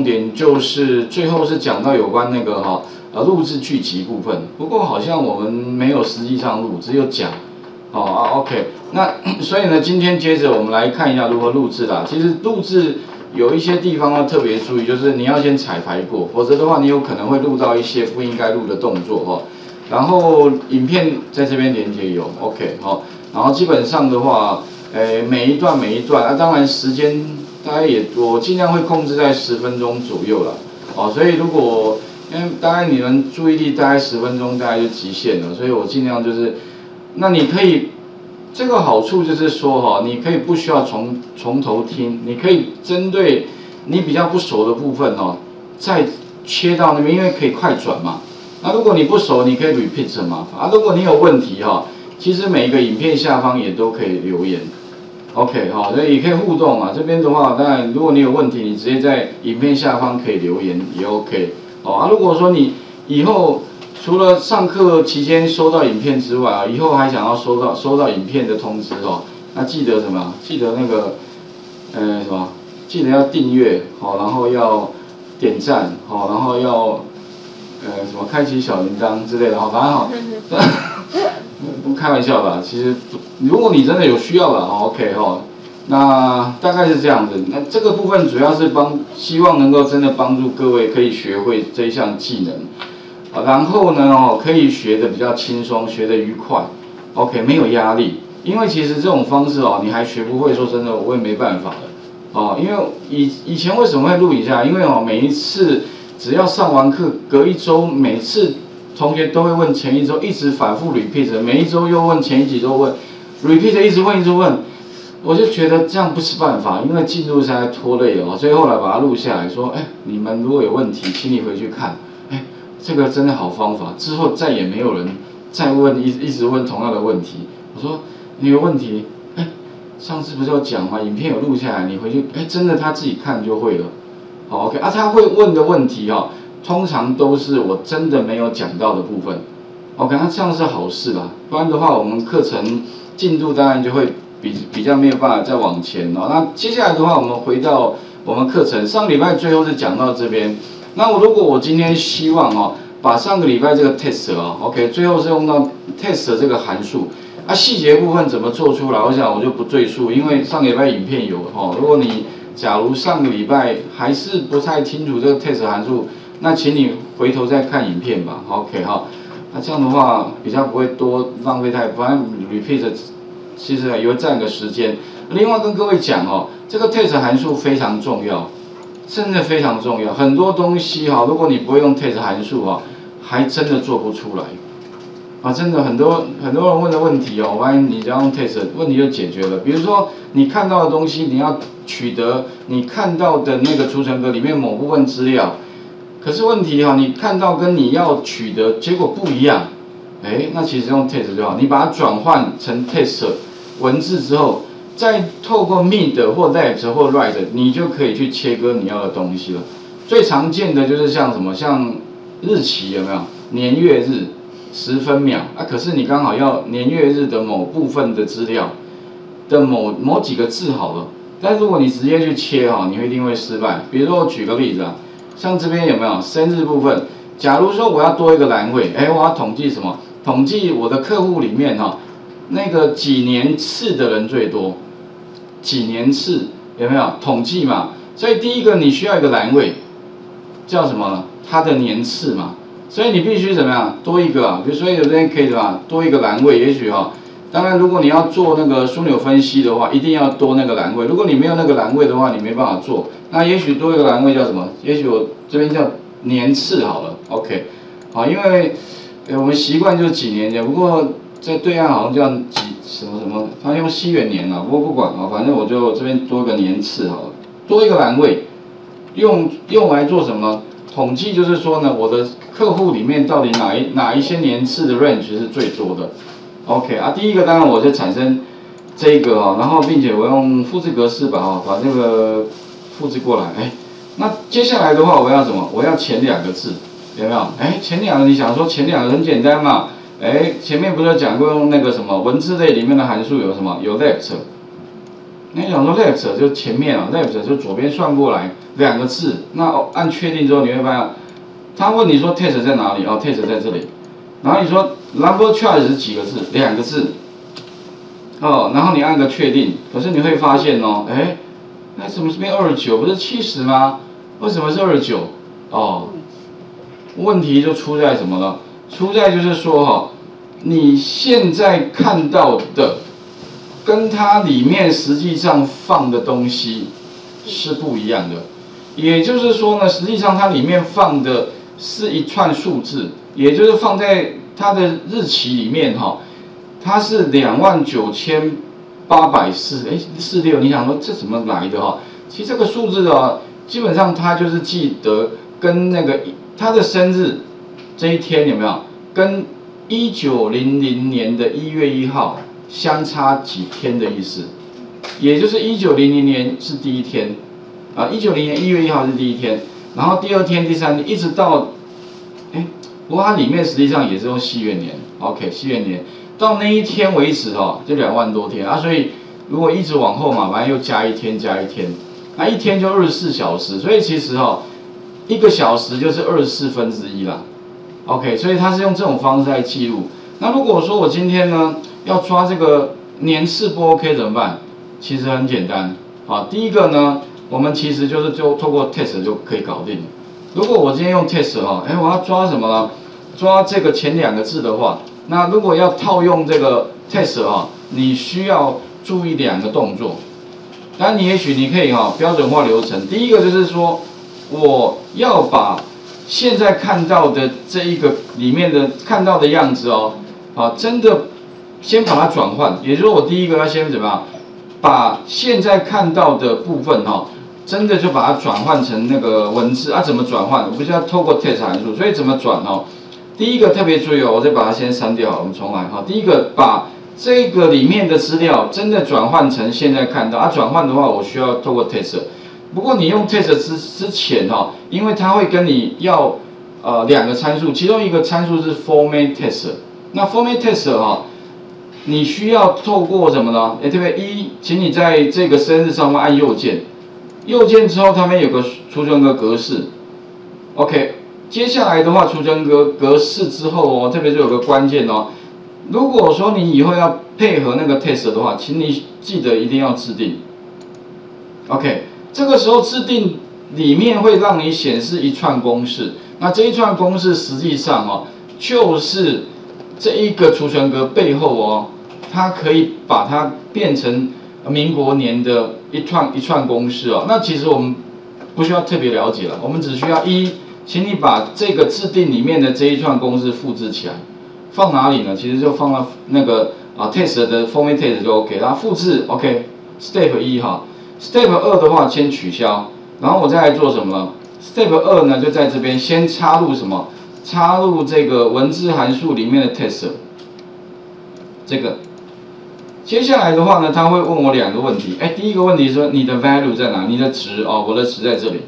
重点就是最后是讲到有关那个录制剧集部分，不过好像我们没有实际上录，只有讲。OK， 那所以呢，今天接着我们来看一下如何录制啦。其实录制有一些地方要特别注意，就是你要先彩排过，否则的话你有可能会录到一些不应该录的动作然后影片在这边连接有 OK 然后基本上的话，每一段啊，当然时间大概我尽量会控制在10分钟左右啦。所以如果因为大概你们注意力大概10分钟大概就极限了，所以我尽量就是。 那你可以，这个好处就是说你可以不需要从头听，你可以针对你比较不熟的部分再切到那边，因为可以快转嘛。那如果你不熟，你可以 repeat 很麻烦啊。如果你有问题其实每一个影片下方也都可以留言 ，OK 所以也可以互动啊。这边的话，当然如果你有问题，你直接在影片下方可以留言也 OK 啊。如果说你以后 除了上课期间收到影片之外以后还想要收到影片的通知那记得什么？记得那个，什么？记得要订阅然后要点赞然后要什么开启小铃铛之类的反正不开玩笑吧，其实如果你真的有需要了OK 那大概是这样子。那这个部分主要是希望能够真的帮助各位可以学会这一项技能。 然后呢，可以学的比较轻松，学的愉快 ，OK， 没有压力。因为其实这种方式你还学不会，说真的，我也没办法了，因为以前为什么会录一下？因为每一次只要上完课，隔一周，每次同学都会问前一周，一直反复 repeat， 每一周又问前一集都问 ，repeat 一直问，我就觉得这样不是办法，因为进度实在拖累了所以后来把它录下来说，哎，你们如果有问题，请你回去看。 这个真的好方法，之后再也没有人再问一直问同样的问题。我说你有问题，哎，上次不是有讲吗？影片有录下来，你回去哎，真的他自己看就会了。OK 啊，他会问的问题通常都是我真的没有讲到的部分。OK， 那这样是好事啦，不然的话我们课程进度当然就会比较没有办法再往前那接下来的话，我们回到我们课程，上礼拜最后是讲到这边。 那如果我今天希望把上个礼拜这个 TEXT OK， 最后是用到 TEXT 这个函数，细节部分怎么做出来，我想我就不赘述，因为上个礼拜影片有如果你假如上个礼拜还是不太清楚这个 TEXT 函数，那请你回头再看影片吧 ，OK 那这样的话比较不会多浪费太多，反正 repeat 其实也会占个时间。另外跟各位讲这个 TEXT 函数非常重要。 真的非常重要，很多东西如果你不会用 TEXT 函数还真的做不出来，真的很多人问的问题我发现你只要用 TEXT， 问题就解决了。比如说你看到的东西，你要取得你看到的那个储存格里面某部分资料，可是问题你看到跟你要取得结果不一样，那其实用 TEXT 就好，你把它转换成 TEXT 文字之后。 再透过 mid 或 left 或 right， 你就可以去切割你要的东西了。最常见的就是像什么，像日期有没有？年月日、时分秒可是你刚好要年月日的某部分的资料的某几个字好了。但如果你直接去切你会一定会失败。比如说我举个例子像这边有没有生日部分？假如说我要多一个栏位，我要统计什么？统计我的客户里面那个几年次的人最多。 几年次有没有统计嘛？所以第一个你需要一个栏位，叫什么？它的年次嘛。所以你必须怎么样？多一个比如说有的人可以吧，多一个栏位，也许当然，如果你要做那个枢纽分析的话，一定要多那个栏位。如果你没有那个栏位的话，你没办法做。那也许多一个栏位叫什么？也许我这边叫年次好了 ，OK。因为我们习惯就是几年前，不过。 在对岸好像叫几什么什么，他用西元年不过不管反正我就这边多个年次好了，多一个栏位，用来做什么呢？统计就是说呢，我的客户里面到底哪一些年次的 range 是最多的 ？OK 第一个当然我就产生这个然后并且我用复制格式把这个复制过来，那接下来的话我要什么？我要前两个字，有没有？前两个你想说前两个很简单嘛？ 前面不是讲过用那个什么文字类里面的函数有什么有 left，你想说 left 就前面啊 ，left 就左边算过来两个字，那按确定之后你会发现，他问你说 text 在哪里？哦 ，text 在这里，然后你说 number charge 是几个字？两个字，哦，然后你按个确定，可是你会发现哦，哎，那怎么是变29不是70吗？为什么是29？哦，问题就出在什么了？出在就是说哈、哦，你现在看到的。 跟它里面实际上放的东西是不一样的，也就是说呢，实际上它里面放的是一串数字，也就是放在它的日期里面哈，它是29840，46，你想说这怎么来的哈？其实这个数字啊，基本上它就是记得跟那个他的生日这一天有没有跟1900年的1月1号。 相差几天的意思，也就是1900年是第一天，啊，1900年1月1号是第一天，然后第二天、第三天一直到，哎，不过它里面实际上也是用西元年 ，OK， 西元年到那一天为止哦，就2万多天啊，所以如果一直往后嘛，反正又加一天加一天，那一天就24小时，所以其实哦，1个小时就是1/24啦 ，OK， 所以它是用这种方式来记录。那如果说我今天呢？ 要抓这个年次不 OK 怎么办？其实很简单啊。第一个呢，我们其实就是透过 TEXT 就可以搞定。如果我今天用 TEXT 哈，哎，我要抓什么呢？抓这个前两个字的话，那如果要套用这个 TEXT 哈，你需要注意两个动作。当然，你也许你可以哈标准化流程。第一个就是说，我要把现在看到的这一个里面的看到的样子哦，啊，真的。 先把它转换，也就是我第一个要先怎么样，把现在看到的部分哈、哦，真的就把它转换成那个文字啊？怎么转换？我不是要透过 text 函数，所以怎么转哦？第一个特别注意哦，我再把它先删掉，我们重来哈、哦。第一个把这个里面的资料真的转换成现在看到啊，转换的话我需要透过 text， 不过你用 text 之前哈、哦，因为它会跟你要两个参数，其中一个参数是 format text， 那 format text 哈、哦。 你需要透过什么呢？哎，对不对？一，请你在这个生日上方按右键，右键之后，它们有个出生的格式。OK， 接下来的话，出生格式之后哦，特别是有个关键哦。如果说你以后要配合那个 text 的话，请你记得一定要制定。OK， 这个时候制定里面会让你显示一串公式，那这一串公式实际上哦，就是。 这一个储存格背后哦，它可以把它变成民国年的一串公式哦。那其实我们不需要特别了解了，我们只需要一，请你把这个制定里面的这一串公式复制起来，放哪里呢？其实就放到那个text 的 format text 就 OK， 然后复制 OK。Step 1哈 ，Step 2的话先取消，然后我再来做什么呢 ？Step 2呢就在这边先插入什么？ 插入这个文字函数里面的 text， 这个，接下来的话呢，他会问我两个问题。哎，第一个问题是说你的 value 在哪？你的值哦，我的值在这里。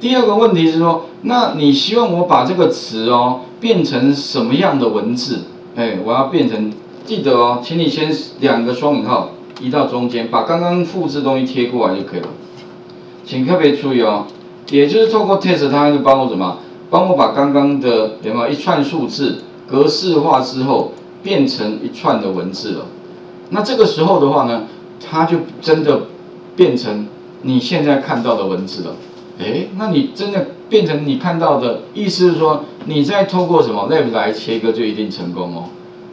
第二个问题是说，那你希望我把这个值哦变成什么样的文字？哎，我要变成，记得哦，请你先2个双引号移到中间，把刚刚复制的东西贴过来就可以了。请特别注意哦，也就是透过 text， 它就帮我怎么？ 帮我把刚刚的有没有一串数字格式化之后变成一串的文字了？那这个时候的话呢，它就真的变成你现在看到的文字了。哎，那你真的变成你看到的意思是说，你再透过什么 left 来切割就一定成功哦，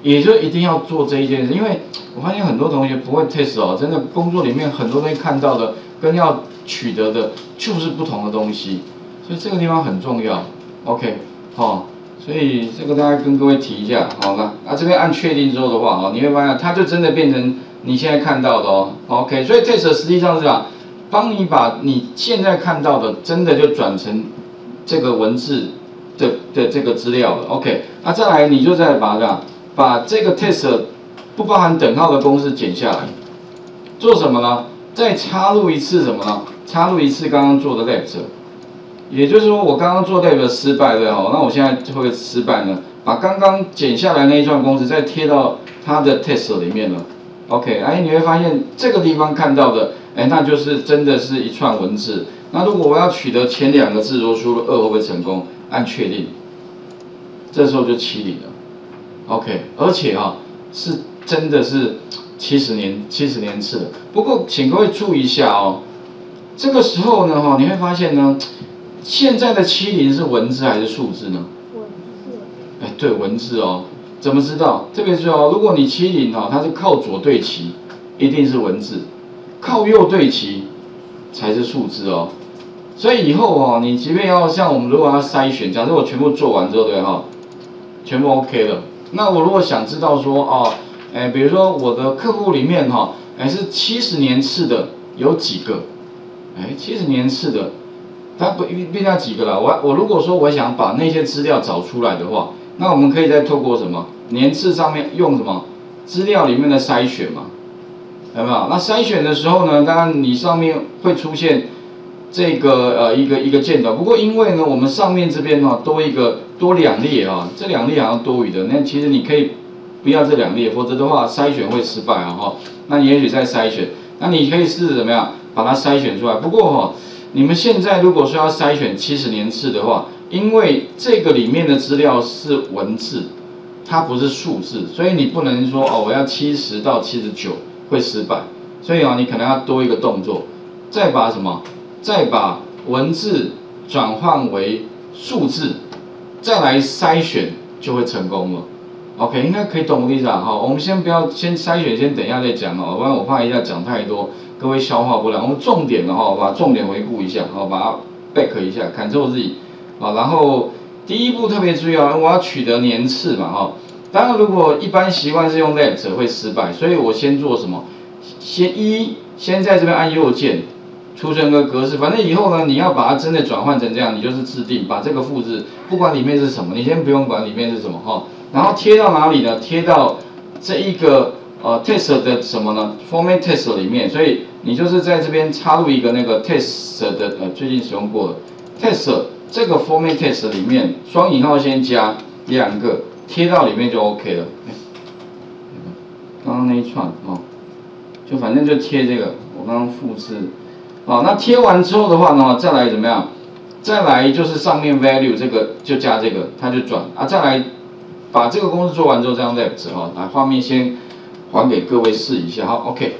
也就一定要做这一件事。因为我发现很多同学不会 test 哦，真的工作里面很多东西看到的跟要取得的就是不同的东西，所以这个地方很重要。 OK， 好、哦，所以这个大家跟各位提一下，好了，那、啊、这边按确定之后的话，哦，你会发现它就真的变成你现在看到的哦。OK， 所以 text 实际上是啊，帮你把你现在看到的真的就转成这个文字的这个资料了。OK， 那、啊、再来你就再把这个 text 不包含等号的公式剪下来，做什么呢？再插入一次什么呢？插入一次刚刚做的 left。 也就是说，我刚刚做 left 失败的哦，那我现在就会失败呢。把刚刚剪下来那一串公式再贴到它的 text 里面了。OK， 哎，你会发现这个地方看到的，哎，那就是真的是一串文字。那如果我要取得前两个字，如果输入2会不会成功？按确定，这时候就70了。OK， 而且哈、是真的是70年次了。不过请各位注意一下哦，这个时候呢你会发现呢，现在的70是文字还是数字呢？文字。哎，对，文字哦。 怎么知道？特别是哦，如果你70它是靠左对齐，一定是文字；靠右对齐才是数字哦。所以以后你即便要像我们如果要筛选，假设我全部做完之后，对哈，全部 OK 了。那我如果想知道说比如说我的客户里面是70年次的有几个？70年次的，它不一定要几个啦。我如果说我想把那些资料找出来的话。 那我们可以再透过什么年次上面用什么资料里面的筛选嘛，有没有？那筛选的时候呢，当然你上面会出现这个一个箭头。不过因为呢，我们上面这边多两列这两列好像多余的。那其实你可以不要这两列，否则的话筛选会失败那也许再筛选，那你可以试着怎么样把它筛选出来。不过你们现在如果说要筛选70年次的话。 因为这个里面的资料是文字，它不是数字，所以你不能说我要70到79会失败，所以你可能要多一个动作，再把文字转换为数字，再来筛选就会成功了。OK， 应该可以懂我的意思啊。我们先不要筛选，先等一下再讲不然我怕一下讲太多，各位消化不了。我们重点把重点回顾一下，把它 back 一下 ，Ctrl Z。 好，然后第一步特别注意我要取得年次嘛当然如果一般习惯是用 left 会失败，所以我先做什么？先在这边按右键，储存个格式，反正以后呢你要把它真的转换成这样，你就是制定把这个复制，不管里面是什么，你先不用管里面是什么然后贴到哪里呢？贴到这一个text 的什么呢 ？format text 里面，所以你就是在这边插入一个那个 text 的最近使用过的 text。 这个 format text 里面双引号先加两个，贴到里面就 OK 了。刚刚那一串就反正就贴这个，我刚刚复制。好，那贴完之后的话呢，再来怎么样？再来就是上面 value 这个就加这个，它就转再来把这个公式做完之后，这样再走来画面先还给各位试一下OK。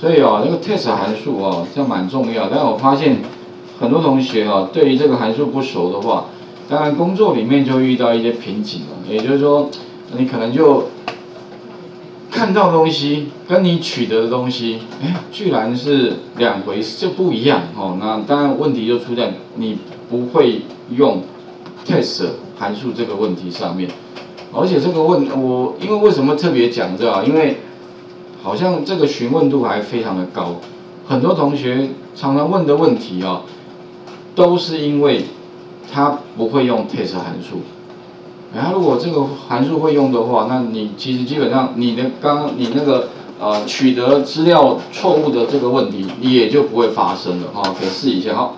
所以这个 text 函数这蛮重要，但我发现。 很多同学对于这个函数不熟的话，当然工作里面就遇到一些瓶颈了。也就是说，你可能就看到东西跟你取得的东西，居然是两回事，就不一样那当然问题就出在你不会用 TEXT 函数这个问题上面。而且这个因为为什么特别讲这因为好像这个询问度还非常的高，很多同学常常问的问题都是因为他不会用 TEXT 函数，他如果这个函数会用的话，那你其实基本上你的你那个取得资料错误的这个问题也就不会发生了可以试一下